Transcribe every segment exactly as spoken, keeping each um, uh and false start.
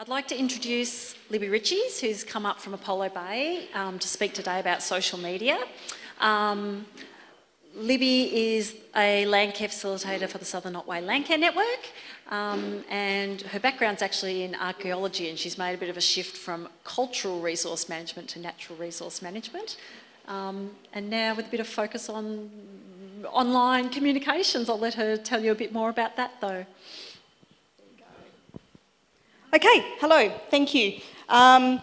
I'd like to introduce Libby Riches, who's come up from Apollo Bay um, to speak today about social media. Um, Libby is a landcare facilitator for the Southern Otway Landcare Network, um, and her background's actually in archaeology, and she's made a bit of a shift from cultural resource management to natural resource management, um, and now with a bit of focus on online communications. I'll let her tell you a bit more about that though. Okay, hello, thank you. Um,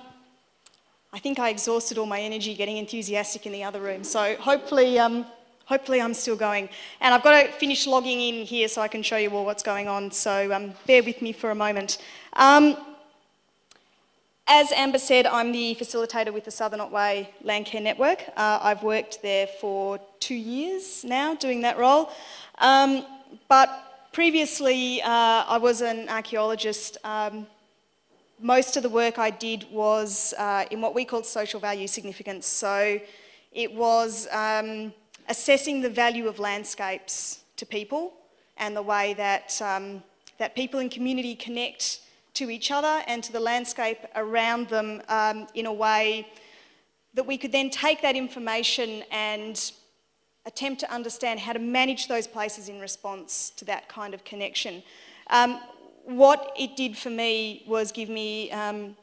I think I exhausted all my energy getting enthusiastic in the other room, so hopefully, um, hopefully I'm still going. And I've got to finish logging in here so I can show you all what's going on, so um, bear with me for a moment. Um, as Amber said, I'm the facilitator with the Southern Otway Landcare Network. Uh, I've worked there for two years now doing that role, um, but previously uh, I was an archaeologist. Um, Most of the work I did was uh, in what we called social value significance. So it was um, assessing the value of landscapes to people and the way that, um, that people in community connect to each other and to the landscape around them um, in a way that we could then take that information and attempt to understand how to manage those places in response to that kind of connection. Um, What it did for me was give me um,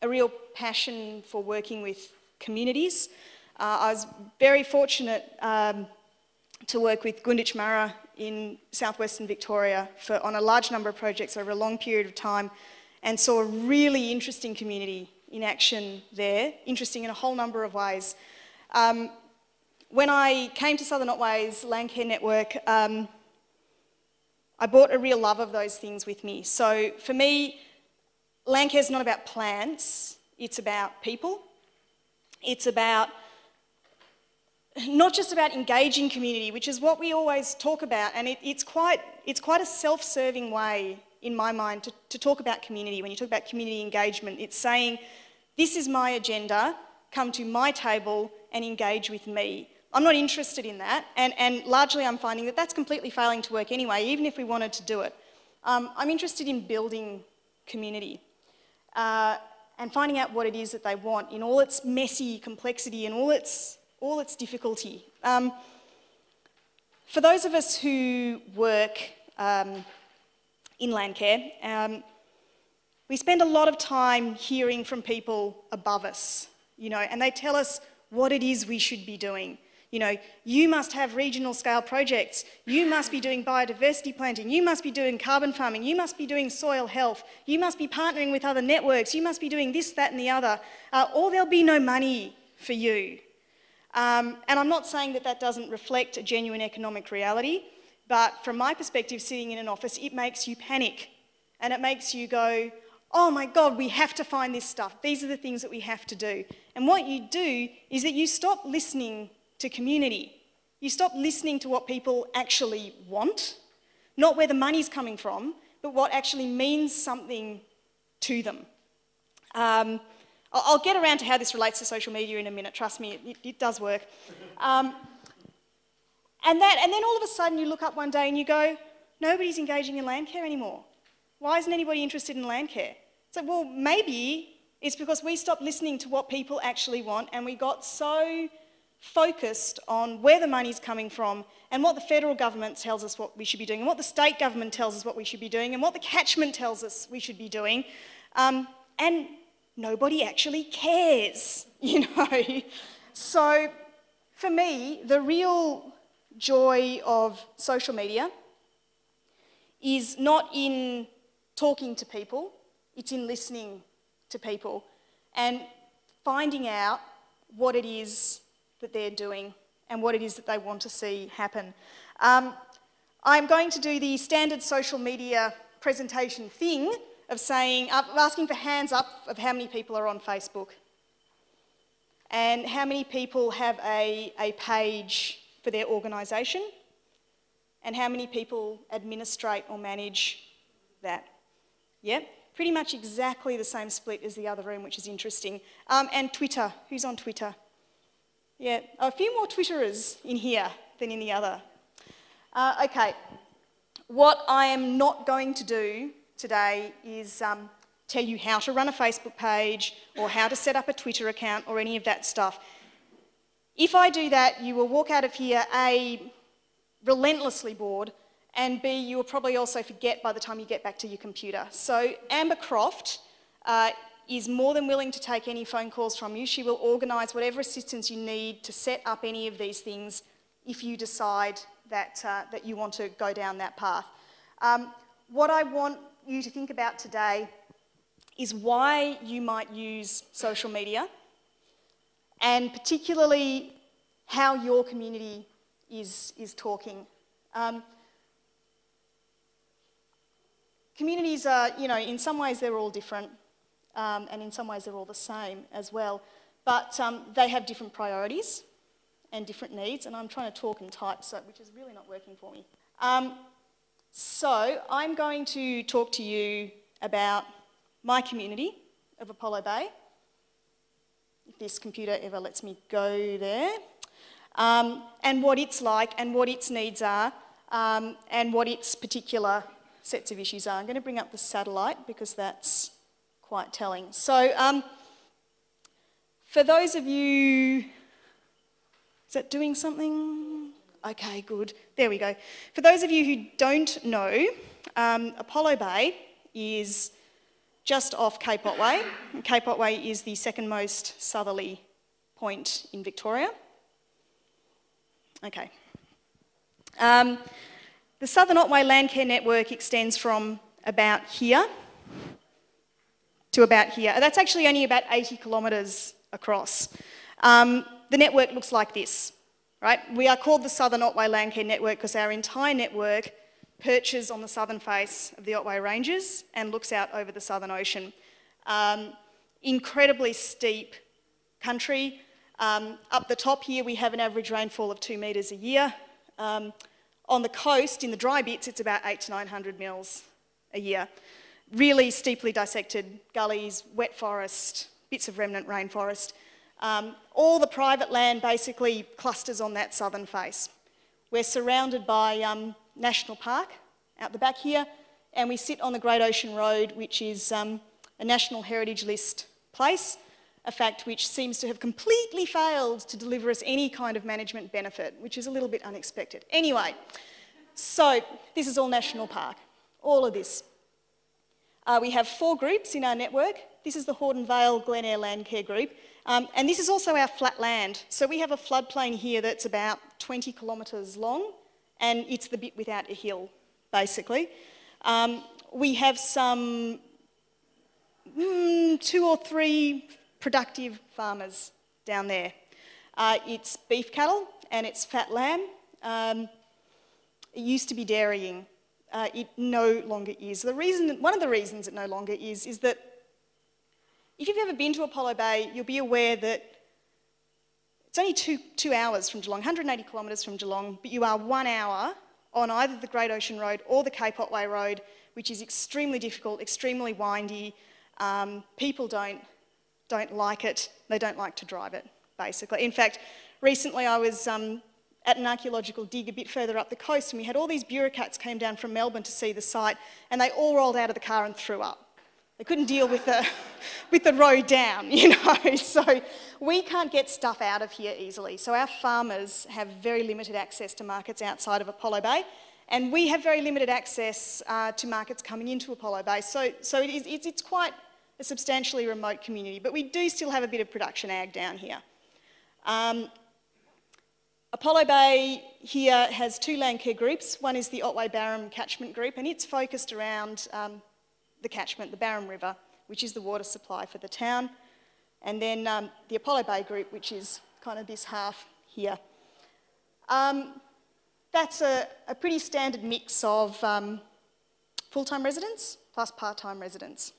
a real passion for working with communities. Uh, I was very fortunate um, to work with Gunditjmara in southwestern Victoria for, on a large number of projects over a long period of time, and saw a really interesting community in action there, interesting in a whole number of ways. Um, when I came to Southern Otway's Landcare Network, um, I brought a real love of those things with me. So for me, landcare is not about plants, it's about people. It's about, not just about engaging community, which is what we always talk about, and it, it's, quite, it's quite a self-serving way, in my mind, to, to talk about community. When you talk about community engagement, it's saying, this is my agenda, come to my table and engage with me. I'm not interested in that, and, and largely I'm finding that that's completely failing to work anyway, even if we wanted to do it. Um, I'm interested in building community uh, and finding out what it is that they want in all its messy complexity and all its, all its difficulty. Um, for those of us who work um, in landcare, um, we spend a lot of time hearing from people above us, you know, and they tell us what it is we should be doing. You know, you must have regional scale projects, you must be doing biodiversity planting, you must be doing carbon farming, you must be doing soil health, you must be partnering with other networks, you must be doing this, that and the other, uh, or there'll be no money for you. Um, and I'm not saying that that doesn't reflect a genuine economic reality, but from my perspective, sitting in an office, it makes you panic, and it makes you go, oh my God, we have to find this stuff, these are the things that we have to do. And what you do is that you stop listening to community. You stop listening to what people actually want, not where the money's coming from, but what actually means something to them. Um, I'll get around to how this relates to social media in a minute, trust me, it, it does work. Um, and, that, and then all of a sudden you look up one day and you go, nobody's engaging in landcare anymore. Why isn't anybody interested in landcare? It's like, well, maybe it's because we stopped listening to what people actually want, and we got so focused on where the money's coming from and what the federal government tells us what we should be doing, and what the state government tells us what we should be doing, and what the catchment tells us we should be doing, um, and nobody actually cares, you know. So for me, the real joy of social media is not in talking to people, it's in listening to people and finding out what it is that they're doing and what it is that they want to see happen. Um, I'm going to do the standard social media presentation thing of saying, uh, asking for hands up of how many people are on Facebook and how many people have a, a page for their organisation and how many people administrate or manage that. Yeah, pretty much exactly the same split as the other room, which is interesting. Um, and Twitter, who's on Twitter? Yeah, a few more Twitterers in here than in the other. Uh, okay, what I am not going to do today is um, tell you how to run a Facebook page or how to set up a Twitter account or any of that stuff. If I do that, you will walk out of here, A, relentlessly bored, and B, you will probably also forget by the time you get back to your computer. So Amber Croft uh, is more than willing to take any phone calls from you. She will organise whatever assistance you need to set up any of these things if you decide that, uh, that you want to go down that path. Um, what I want you to think about today is why you might use social media, and particularly how your community is, is talking. Um, communities are, you know, in some ways they're all different, um, and in some ways they're all the same as well, but um, they have different priorities and different needs, and I'm trying to talk and type, so, which is really not working for me. Um, so I'm going to talk to you about my community of Apollo Bay, if this computer ever lets me go there, um, and what it's like and what its needs are, um, and what its particular sets of issues are. I'm going to bring up the satellite because that's quite telling. So um, for those of you... Is that doing something? Okay, good. There we go. For those of you who don't know, um, Apollo Bay is just off Cape Otway. Cape Otway is the second most southerly point in Victoria. Okay. Um, the Southern Otway Landcare Network extends from about here to about here. That's actually only about eighty kilometres across. Um, the network looks like this, right? We are called the Southern Otway Landcare Network because our entire network perches on the southern face of the Otway Ranges and looks out over the Southern Ocean. Um, incredibly steep country. Um, up the top here we have an average rainfall of two metres a year. Um, on the coast, in the dry bits, it's about eight to nine hundred mils a year. Really steeply dissected gullies, wet forest, bits of remnant rainforest. Um, all the private land basically clusters on that southern face. We're surrounded by um, National Park out the back here, and we sit on the Great Ocean Road, which is um, a National Heritage List place, a fact which seems to have completely failed to deliver us any kind of management benefit, which is a little bit unexpected. Anyway, so this is all National Park, all of this. Uh, we have four groups in our network. This is the Horden Vale Glen Air Landcare Group, um, and this is also our flat land. So we have a floodplain here that's about twenty kilometres long, and it's the bit without a hill, basically. Um, we have some mm, two or three productive farmers down there. Uh, it's beef cattle and it's fat lamb. Um, it used to be dairying. Uh, it no longer is. The reason, one of the reasons it no longer is is that if you've ever been to Apollo Bay, you'll be aware that it's only two, two hours from Geelong, one hundred eighty kilometres from Geelong, but you are one hour on either the Great Ocean Road or the Cape Otway Road, which is extremely difficult, extremely windy. Um, people don't, don't like it. They don't like to drive it, basically. In fact, recently I was um, at an archaeological dig a bit further up the coast, and we had all these bureaucrats came down from Melbourne to see the site, and they all rolled out of the car and threw up. They couldn't deal with the, with the road down, you know. So we can't get stuff out of here easily. So our farmers have very limited access to markets outside of Apollo Bay, and we have very limited access uh, to markets coming into Apollo Bay. So, so it is, it's, it's quite a substantially remote community, but we do still have a bit of production ag down here. Um, Apollo Bay here has two landcare groups. One is the Otway-Barham Catchment Group, and it's focused around... Um, the catchment, the Barham River, which is the water supply for the town, and then um, the Apollo Bay group, which is kind of this half here. Um, that's a, a pretty standard mix of um, full-time residents plus part-time residents.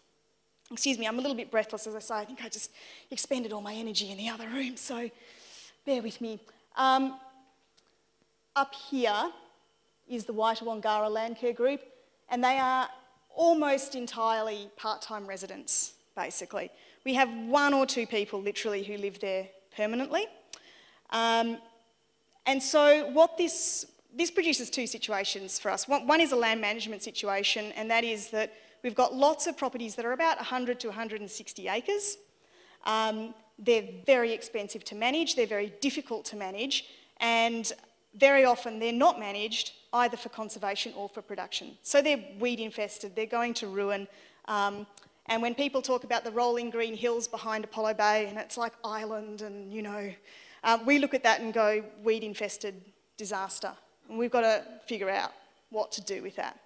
Excuse me, I'm a little bit breathless, as I say. I think I just expended all my energy in the other room, so bear with me. Um, up here is the Waitawangara Landcare Group, and they are almost entirely part-time residents, basically. We have one or two people, literally, who live there permanently. Um, and so what this, this produces two situations for us. One, one is a land management situation, and that is that we've got lots of properties that are about one hundred to one hundred sixty acres. Um, they're very expensive to manage, they're very difficult to manage, and very often they're not managed either for conservation or for production. So they're weed infested, they're going to ruin. Um, and when people talk about the rolling green hills behind Apollo Bay and it's like island and, you know, uh, we look at that and go weed infested disaster. And we've got to figure out what to do with that.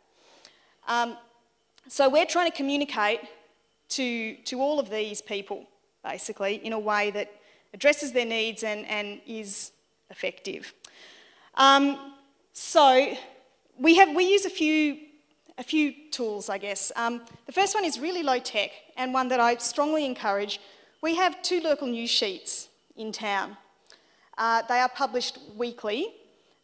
Um, so we're trying to communicate to, to all of these people, basically, in a way that addresses their needs and, and is effective. Um, so we have we use a few a few tools, I guess. Um, the first one is really low tech and one that I strongly encourage. We have two local news sheets in town. Uh, they are published weekly.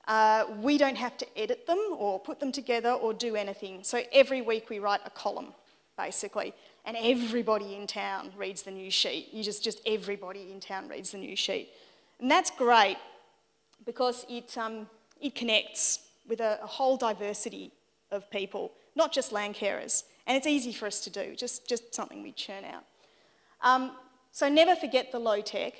Uh, we don't have to edit them or put them together or do anything. So every week we write a column, basically, and everybody in town reads the news sheet. You just just everybody in town reads the news sheet, and that's great, because it, um, it connects with a, a whole diversity of people, not just landcarers. And it's easy for us to do, just, just something we churn out. Um, so never forget the low tech,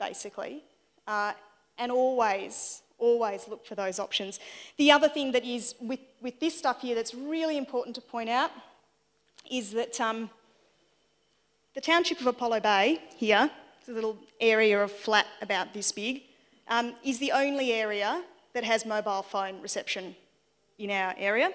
basically, uh, and always, always look for those options. The other thing that is, with, with this stuff here that's really important to point out, is that um, the township of Apollo Bay here, it's a little area of flat about this big, Um, is the only area that has mobile phone reception in our area.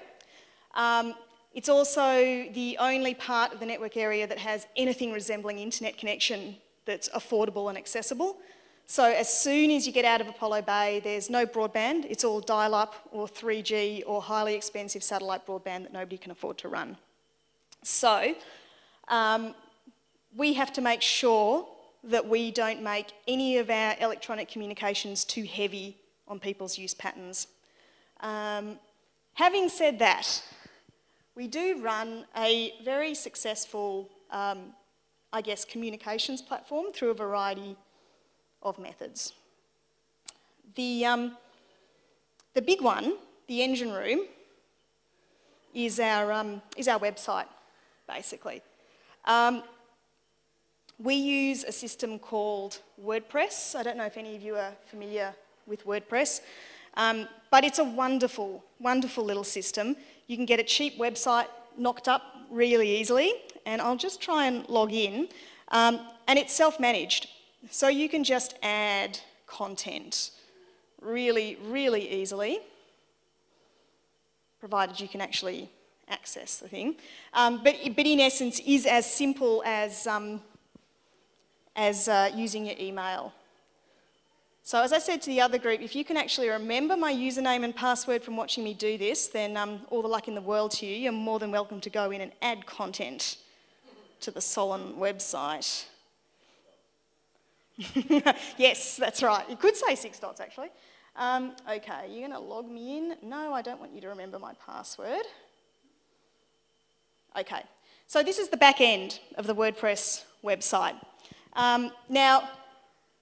Um, it's also the only part of the network area that has anything resembling internet connection that's affordable and accessible. So as soon as you get out of Apollo Bay, there's no broadband. It's all dial-up or three G or highly expensive satellite broadband that nobody can afford to run. So um, we have to make sure that we don't make any of our electronic communications too heavy on people's use patterns. Um, having said that, we do run a very successful, um, I guess, communications platform through a variety of methods. The, um, the big one, the engine room, is our, um, is our website, basically. Um, We use a system called WordPress. I don't know if any of you are familiar with WordPress, um, but it's a wonderful, wonderful little system. You can get a cheap website knocked up really easily, and I'll just try and log in, um, and it's self-managed. So you can just add content really, really easily, provided you can actually access the thing. Um, but, but in essence, is as simple as um, as uh, using your email. So as I said to the other group, if you can actually remember my username and password from watching me do this, then um, all the luck in the world to you. You're more than welcome to go in and add content to the Solon website. Yes, that's right. You could say six dots, actually. Um, okay, you're gonna log me in. No, I don't want you to remember my password. Okay, so this is the back end of the WordPress website. Um, now,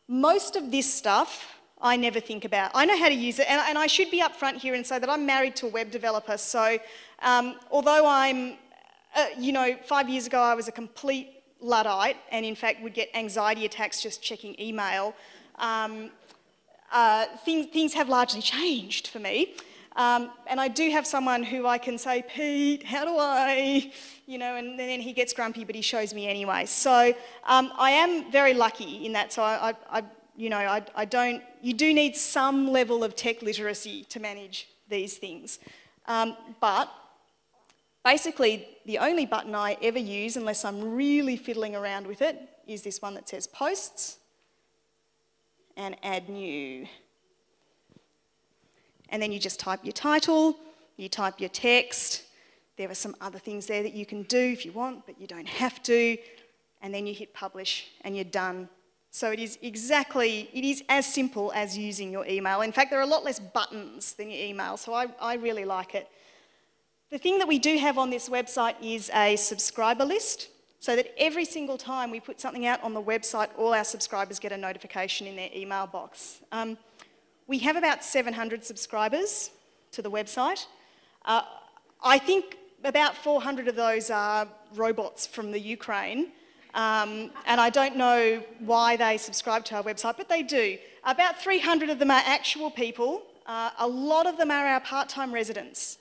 most of this stuff I never think about. I know how to use it, and, and I should be upfront here and say that I'm married to a web developer, so um, although I'm, uh, you know, five years ago I was a complete Luddite, and in fact would get anxiety attacks just checking email, um, uh, things, things have largely changed for me. Um, and I do have someone who I can say, Pete, how do I, you know, and then he gets grumpy, but he shows me anyway. So um, I am very lucky in that. So I, I you know, I, I don't, you do need some level of tech literacy to manage these things. Um, but basically, the only button I ever use, unless I'm really fiddling around with it, is this one that says posts and add new. And then you just type your title, you type your text. There are some other things there that you can do if you want, but you don't have to. And then you hit publish and you're done. So it is exactly, it is as simple as using your email. In fact, there are a lot less buttons than your email, so I, I really like it. The thing that we do have on this website is a subscriber list, so that every single time we put something out on the website, all our subscribers get a notification in their email box. Um, We have about seven hundred subscribers to the website. Uh, I think about four hundred of those are robots from the Ukraine. Um, and I don't know why they subscribe to our website, but they do. About three hundred of them are actual people. Uh, a lot of them are our part-time residents.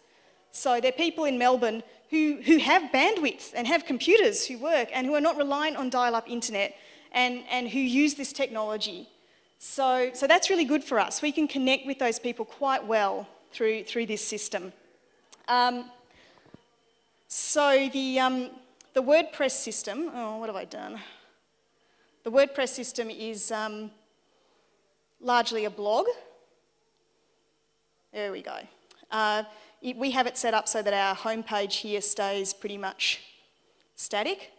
So they're people in Melbourne who, who have bandwidth and have computers, who work and who are not reliant on dial-up internet and, and who use this technology. So, so that's really good for us. We can connect with those people quite well through, through this system. Um, so the... Um, The WordPress system, oh, what have I done? The WordPress system is um, largely a blog. There we go. Uh, it, we have it set up so that our homepage here stays pretty much static.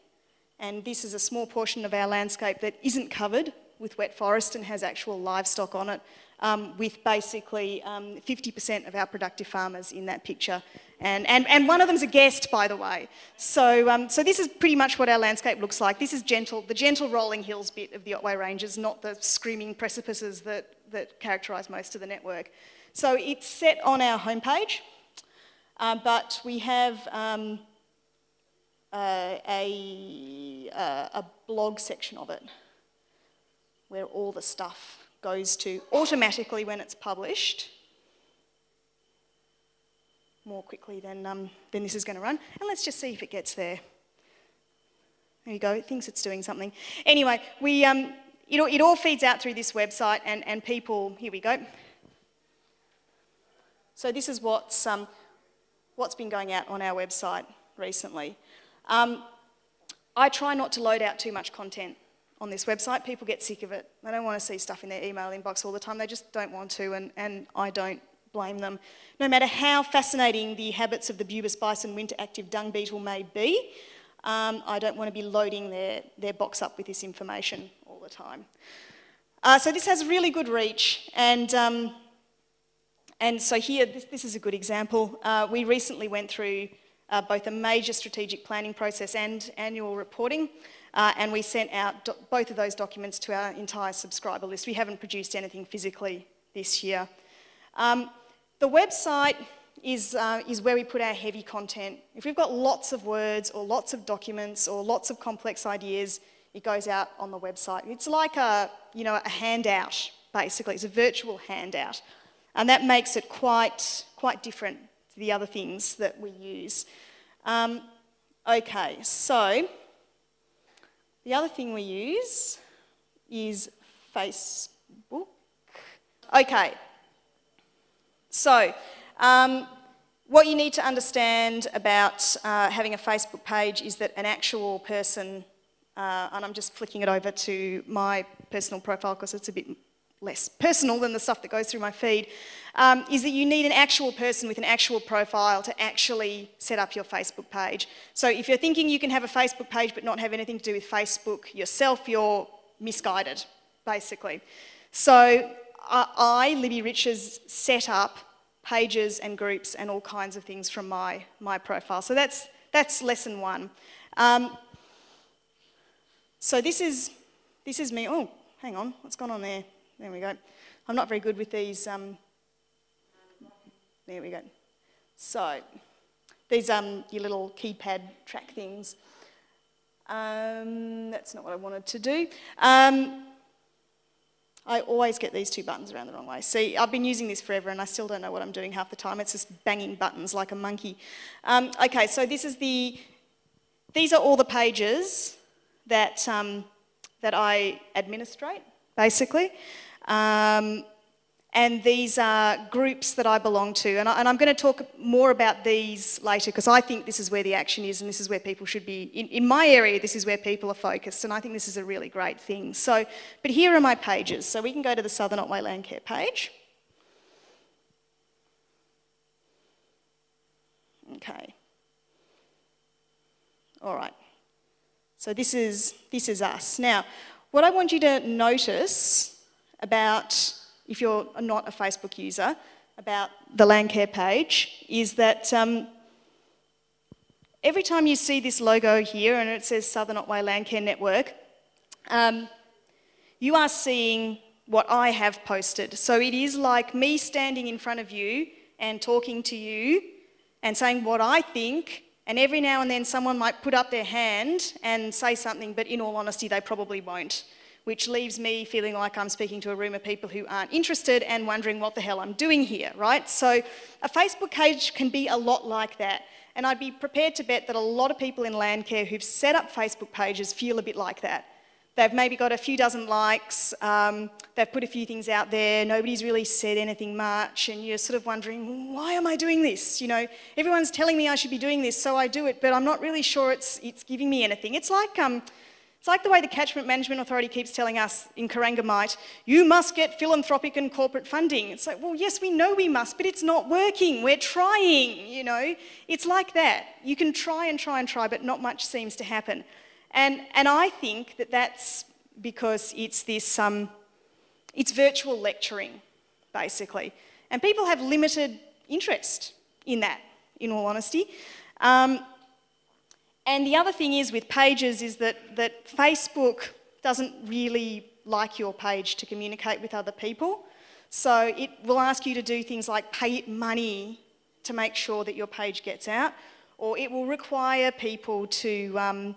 And this is a small portion of our landscape that isn't covered with wet forest and has actual livestock on it, um, with basically um, fifty percent of our productive farmers in that picture. And, and, and one of them's a guest, by the way. So, um, so this is pretty much what our landscape looks like. This is gentle, the gentle rolling hills bit of the Otway Ranges, not the screaming precipices that, that characterise most of the network. So it's set on our homepage, uh, but we have um, uh, a, uh, a blog section of it where all the stuff goes to automatically when it's published. More quickly than, um, than this is going to run. And let's just see if it gets there. There you go, it thinks it's doing something. Anyway, we, um, it, all, it all feeds out through this website and, and people, here we go. So this is what's, um, what's been going out on our website recently. Um, I try not to load out too much content on this website. People get sick of it. They don't want to see stuff in their email inbox all the time. They just don't want to, and, and I don't blame them. No matter how fascinating the habits of the bubalus bison winter active dung beetle may be, um, I don't want to be loading their, their box up with this information all the time. Uh, so this has really good reach, and, um, and so here, this, this is a good example. Uh, we recently went through uh, both a major strategic planning process and annual reporting, uh, and we sent out both of those documents to our entire subscriber list. We haven't produced anything physically this year. Um, the website is, uh, is where we put our heavy content. If we've got lots of words or lots of documents or lots of complex ideas, it goes out on the website. It's like a, you know, a handout, basically. It's a virtual handout. And that makes it quite, quite different to the other things that we use. Um, okay, so the other thing we use is Facebook. Okay. So, um, what you need to understand about uh, having a Facebook page is that an actual person, uh, and I'm just flicking it over to my personal profile because it's a bit less personal than the stuff that goes through my feed, um, is that you need an actual person with an actual profile to actually set up your Facebook page. So if you're thinking you can have a Facebook page but not have anything to do with Facebook yourself, you're misguided, basically. So I, Libby Riches, set up pages and groups and all kinds of things from my, my profile. So that's, that's lesson one. Um, so this is, this is me. Oh, hang on. What's gone on there? There we go. I'm not very good with these. Um, there we go. So these um, your little keypad track things. Um, that's not what I wanted to do. Um, I always get these two buttons around the wrong way. See, I've been using this forever and I still don't know what I'm doing half the time. It's just banging buttons like a monkey. Um, okay, so this is the, these are all the pages that, um, that I administrate, basically. Um, and these are groups that I belong to. And, I, and I'm going to talk more about these later because I think this is where the action is and this is where people should be. In, in my area, this is where people are focused, and I think this is a really great thing. So, but here are my pages. So we can go to the Southern Otway Landcare page. Okay. All right. So this is, this is us. Now, what I want you to notice about, if you're not a Facebook user, about the Landcare page, is that um, every time you see this logo here and it says Southern Otway Landcare Network, um, you are seeing what I have posted. So it is like me standing in front of you and talking to you and saying what I think And every now and then someone might put up their hand and say something, but in all honesty, they probably won't, which leaves me feeling like I'm speaking to a room of people who aren't interested and wondering what the hell I'm doing here, right? So a Facebook page can be a lot like that. And I'd be prepared to bet that a lot of people in landcare who've set up Facebook pages feel a bit like that. They've maybe got a few dozen likes, um, they've put a few things out there, nobody's really said anything much, and you're sort of wondering, why am I doing this? You know, everyone's telling me I should be doing this, so I do it, but I'm not really sure it's, it's giving me anything. It's like, um, it's like the way the Catchment Management Authority keeps telling us in Corangamite, you must get philanthropic and corporate funding. It's like, well, yes, we know we must, but it's not working. We're trying, you know. It's like that. You can try and try and try, but not much seems to happen. And, and I think that that's because it's this, um, it's virtual lecturing, basically. And people have limited interest in that, in all honesty. Um, and the other thing is with pages is that, that Facebook doesn't really like your page to communicate with other people. So it will ask you to do things like pay it money to make sure that your page gets out, or it will require people to... Um,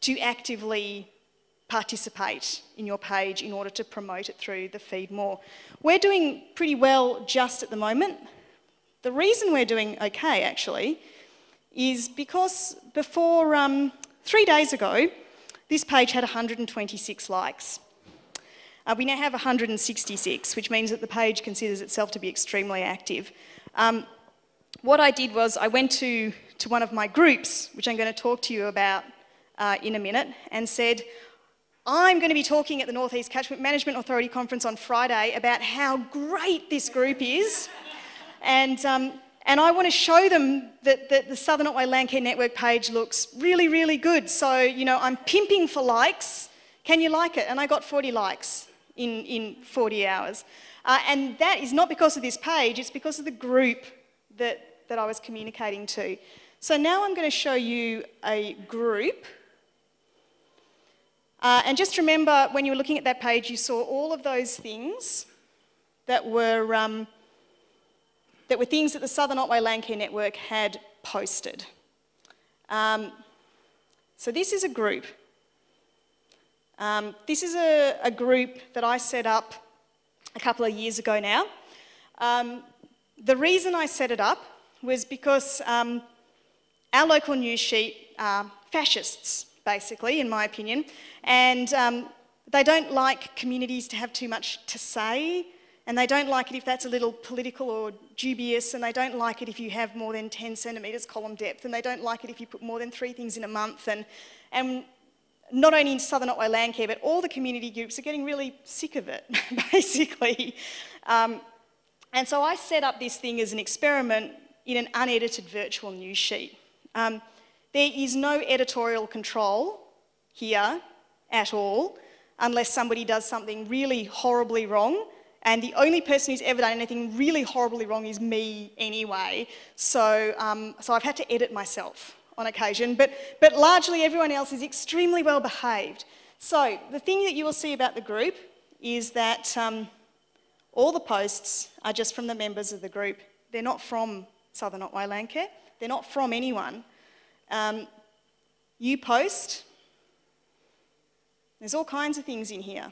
to actively participate in your page in order to promote it through the Feed More. We're doing pretty well just at the moment. The reason we're doing okay, actually, is because before, um, three days ago, this page had one hundred twenty-six likes. Uh, we now have one hundred sixty-six, which means that the page considers itself to be extremely active. Um, what I did was I went to, to one of my groups, which I'm going to talk to you about Uh, in a minute, and said, I'm going to be talking at the North East Catchment Management Authority conference on Friday about how great this group is, and, um, and I want to show them that, that the Southern Otway Landcare Network page looks really, really good, so, you know, I'm pimping for likes, can you like it? And I got forty likes in, in forty hours. Uh, and that is not because of this page, it's because of the group that, that I was communicating to. So now I'm going to show you a group. Uh, and just remember, when you were looking at that page, you saw all of those things that were, um, that were things that the Southern Otway Landcare Network had posted. Um, so this is a group. Um, this is a, a group that I set up a couple of years ago now. Um, the reason I set it up was because um, our local news sheet are fascists, basically, in my opinion, and um, they don't like communities to have too much to say, and they don't like it if that's a little political or dubious, and they don't like it if you have more than ten centimetres column depth, and they don't like it if you put more than three things in a month, and, and not only in Southern Otway Landcare, but all the community groups are getting really sick of it, basically. Um, and so I set up this thing as an experiment in an unedited virtual news sheet. Um, there is no editorial control here at all, unless somebody does something really horribly wrong, and the only person who's ever done anything really horribly wrong is me anyway, so, um, so I've had to edit myself on occasion, but, but largely everyone else is extremely well behaved. So the thing that you will see about the group is that um, all the posts are just from the members of the group. They're not from Southern Otway Landcare. They're not from anyone. Um, you post. There's all kinds of things in here.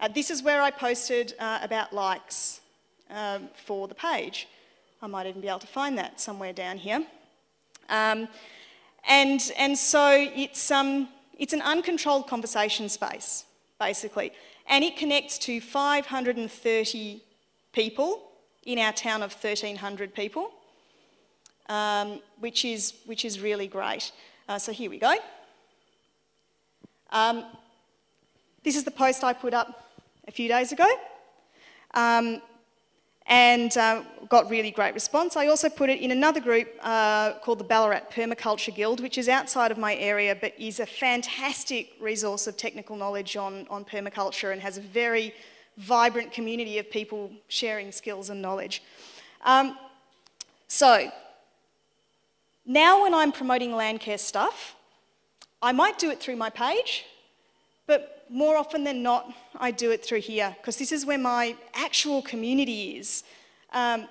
Uh, this is where I posted uh, about likes um, for the page. I might even be able to find that somewhere down here. Um, and, and so it's, um, it's an uncontrolled conversation space, basically. And it connects to five hundred thirty people in our town of thirteen hundred people. Um, which is, which is really great. Uh, so here we go. Um, this is the post I put up a few days ago, um, and uh, got really great response. I also put it in another group uh, called the Ballarat Permaculture Guild, which is outside of my area, but is a fantastic resource of technical knowledge on, on permaculture and has a very vibrant community of people sharing skills and knowledge. Um, so. Now when I'm promoting landcare stuff, I might do it through my page, but more often than not, I do it through here, because this is where my actual community is. Um,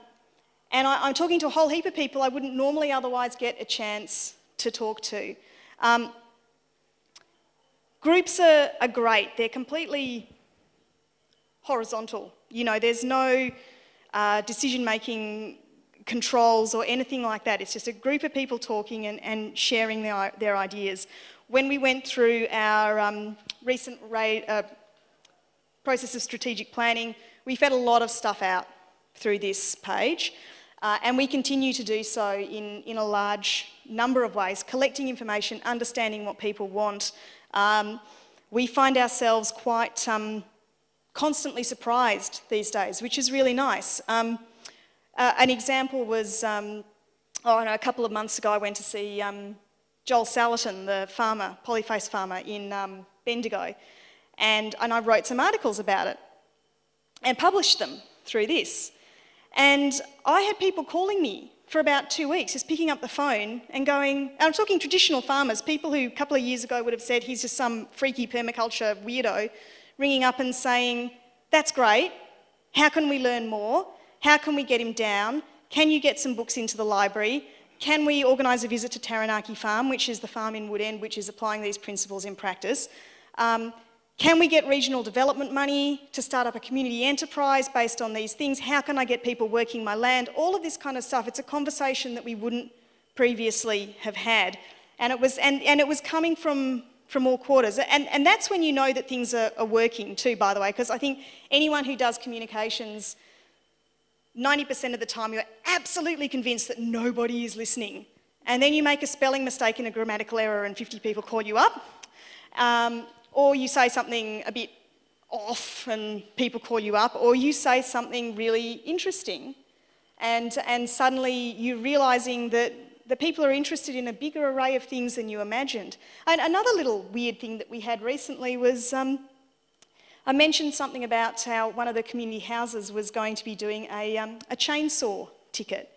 And I, I'm talking to a whole heap of people I wouldn't normally otherwise get a chance to talk to. Um, groups are, are great. They're completely horizontal. You know, there's no uh, decision-making controls or anything like that. It's just a group of people talking and, and sharing their, their ideas. When we went through our um, recent uh, process of strategic planning, we fed a lot of stuff out through this page, uh, and we continue to do so in, in a large number of ways, collecting information, understanding what people want. Um, we find ourselves quite um, constantly surprised these days, which is really nice. Um, uh, an example was, um, oh, I know, a couple of months ago I went to see um, Joel Salatin, the farmer, polyface farmer in um, Bendigo, and, and I wrote some articles about it and published them through this. And I had people calling me for about two weeks, just picking up the phone and going, and I'm talking traditional farmers, people who a couple of years ago would have said, he's just some freaky permaculture weirdo, ringing up and saying, that's great, how can we learn more? How can we get him down? Can you get some books into the library? Can we organise a visit to Taranaki Farm, which is the farm in Woodend, which is applying these principles in practice? Um, Can we get regional development money to start up a community enterprise based on these things? How can I get people working my land? All of this kind of stuff. It's a conversation that we wouldn't previously have had. And it was, and, and it was coming from, from all quarters. And, and that's when you know that things are, are working too, by the way, because I think anyone who does communications, ninety percent of the time you're absolutely convinced that nobody is listening. And then you make a spelling mistake and a grammatical error and fifty people call you up. Um, Or you say something a bit off and people call you up, or you say something really interesting and, and suddenly you're realising that the people are interested in a bigger array of things than you imagined. And another little weird thing that we had recently was um, I mentioned something about how one of the community houses was going to be doing a, um, a chainsaw ticket.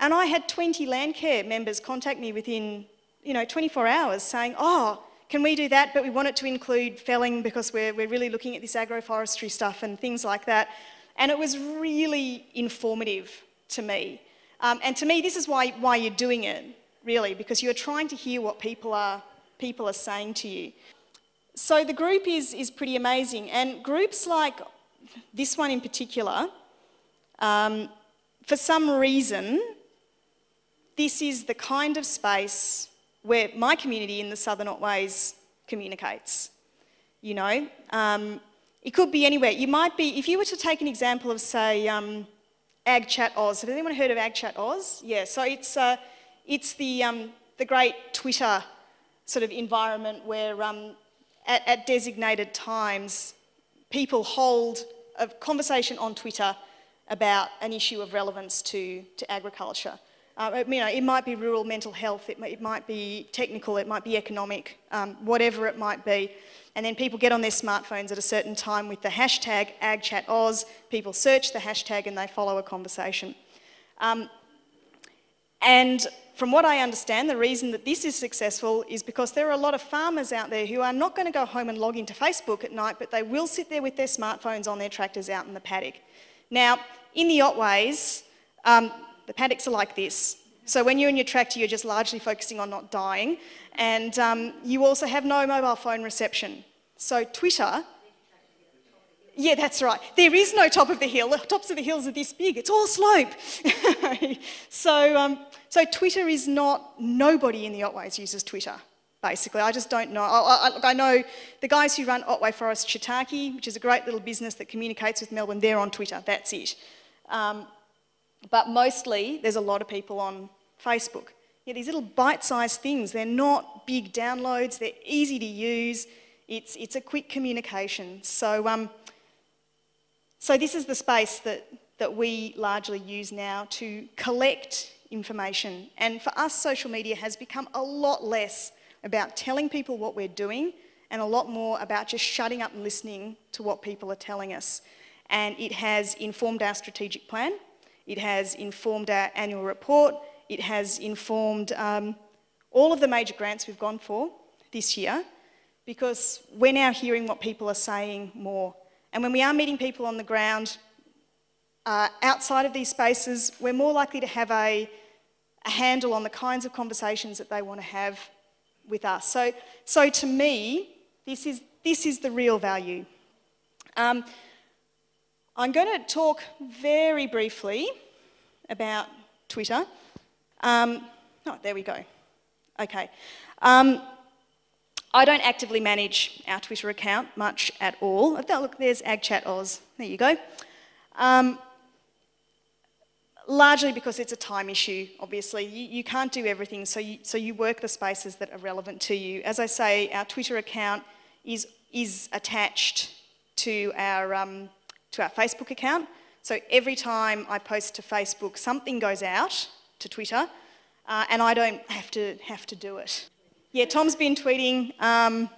And I had twenty Landcare members contact me within, you know, twenty-four hours saying, oh, can we do that, but we want it to include felling because we're, we're really looking at this agroforestry stuff and things like that. And it was really informative to me. Um, and to me, this is why, why you're doing it, really, because you're trying to hear what people are, people are saying to you. So the group is, is pretty amazing. And groups like this one in particular, um, for some reason, this is the kind of space where my community in the Southern Otways communicates, you know. Um, it could be anywhere. You might be, if you were to take an example of, say, um, AgChatOz. Have anyone heard of AgChatOz? Yeah, so it's, uh, it's the, um, the great Twitter sort of environment where um, at, at designated times people hold a conversation on Twitter about an issue of relevance to, to agriculture. Uh, you know, it might be rural mental health, it, it might be technical, it might be economic, um, whatever it might be. And then people get on their smartphones at a certain time with the hashtag AgChatOz, people search the hashtag and they follow a conversation. Um, and from what I understand, the reason that this is successful is because there are a lot of farmers out there who are not going to go home and log into Facebook at night, but they will sit there with their smartphones on their tractors out in the paddock. Now, in the Otways, um, the paddocks are like this. So when you're in your tractor, you're just largely focusing on not dying. And um, you also have no mobile phone reception. So Twitter, yeah, that's right. There is no top of the hill. The tops of the hills are this big. It's all slope. so, um, so Twitter is not, nobody in the Otways uses Twitter, basically. I just don't know. I, I, look, I know the guys who run Otway Forest Shiitake, which is a great little business that communicates with Melbourne, they're on Twitter. That's it. Um, But mostly, there's a lot of people on Facebook. Yeah, these little bite-sized things, they're not big downloads, they're easy to use, it's, it's a quick communication. So, um, so this is the space that, that we largely use now to collect information. And for us, social media has become a lot less about telling people what we're doing and a lot more about just shutting up and listening to what people are telling us. And it has informed our strategic plan. It has informed our annual report. It has informed um, all of the major grants we've gone for this year, because we're now hearing what people are saying more. And when we are meeting people on the ground, Uh, outside of these spaces, we're more likely to have a, a handle on the kinds of conversations that they want to have with us. So, so to me, this is, this is the real value. Um, I'm going to talk very briefly about Twitter. Um, oh, there we go. Okay. Um, I don't actively manage our Twitter account much at all. Oh, look, there's AgChatOz. There you go. Um, largely because it's a time issue, obviously. You, you can't do everything, so you, so you work the spaces that are relevant to you. As I say, our Twitter account is, is attached to our, um, to our Facebook account. So every time I post to Facebook, something goes out to Twitter, uh, and I don't have to, have to do it. Yeah, Tom's been tweeting. Um,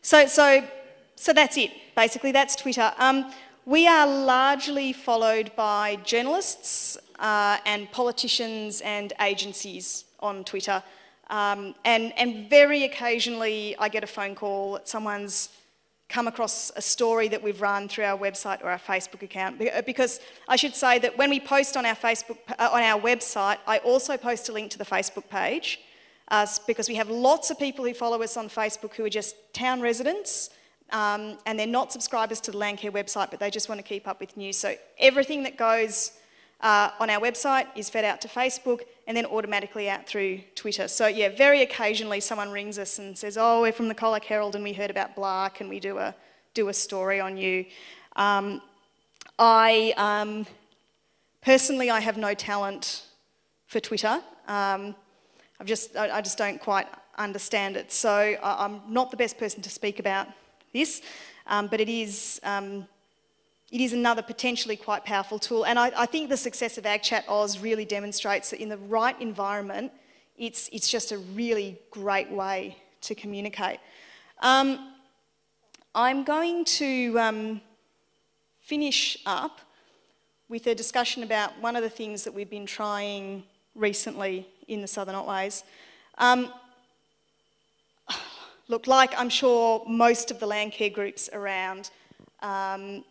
so, so, so that's it, basically. That's Twitter. Um, we are largely followed by journalists uh, and politicians and agencies on Twitter. Um, and, and very occasionally I get a phone call that someone's come across a story that we've run through our website or our Facebook account. Because I should say that when we post on our, Facebook, uh, on our website, I also post a link to the Facebook page. Uh, because we have lots of people who follow us on Facebook who are just town residents, um, and they're not subscribers to the Landcare website, but they just want to keep up with news. So everything that goes uh, on our website is fed out to Facebook and then automatically out through Twitter. So yeah, very occasionally someone rings us and says, oh, we're from the Colac Herald and we heard about blah, can we do a, do a story on you? Um, I, um, personally, I have no talent for Twitter. Um, I've just, I just don't quite understand it. So I'm not the best person to speak about this, um, but it is, um, it is another potentially quite powerful tool. And I, I think the success of AgChatOz really demonstrates that in the right environment, it's, it's just a really great way to communicate. Um, I'm going to um, finish up with a discussion about one of the things that we've been trying recently in the Southern Otways. Um, look, like I'm sure most of the Landcare groups around, um,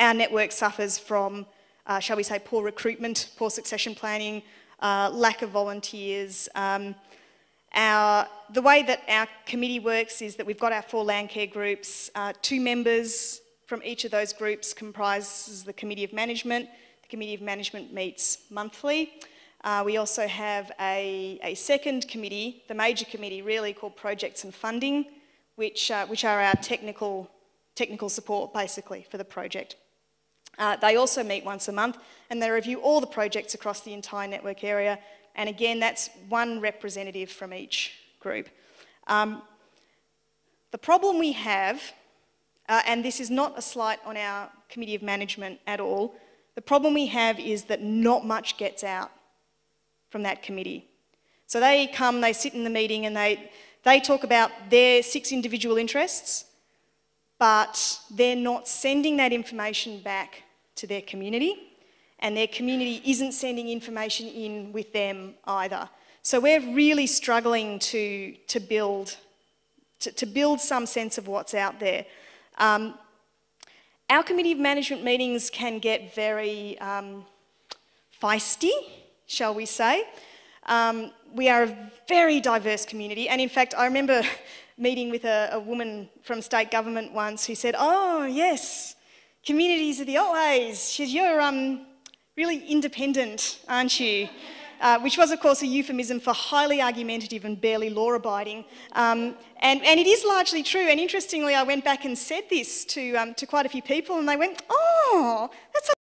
our network suffers from, uh, shall we say, poor recruitment, poor succession planning, uh, lack of volunteers. Um, our, the way that our committee works is that we've got our four Landcare groups. Uh, two members from each of those groups comprises the Committee of Management. The Committee of Management meets monthly. Uh, we also have a, a second committee, the major committee really, called Projects and Funding, which, uh, which are our technical, technical support, basically, for the project. Uh, they also meet once a month, and they review all the projects across the entire network area. And again, that's one representative from each group. Um, the problem we have, uh, and this is not a slight on our Committee of Management at all, the problem we have is that not much gets out from that committee. So they come, they sit in the meeting and they, they talk about their six individual interests, but they're not sending that information back to their community, and their community isn't sending information in with them either. So we're really struggling to, to, build, to, to build some sense of what's out there. Um, our committee of management meetings can get very um, feisty, shall we say. Um, we are a very diverse community, and in fact I remember meeting with a, a woman from state government once who said, oh yes, communities are the Otways, she said, you're um, really independent, aren't you? Uh, which was of course a euphemism for highly argumentative and barely law-abiding. Um, and, and it is largely true, and interestingly I went back and said this to, um, to quite a few people and they went, oh, that's a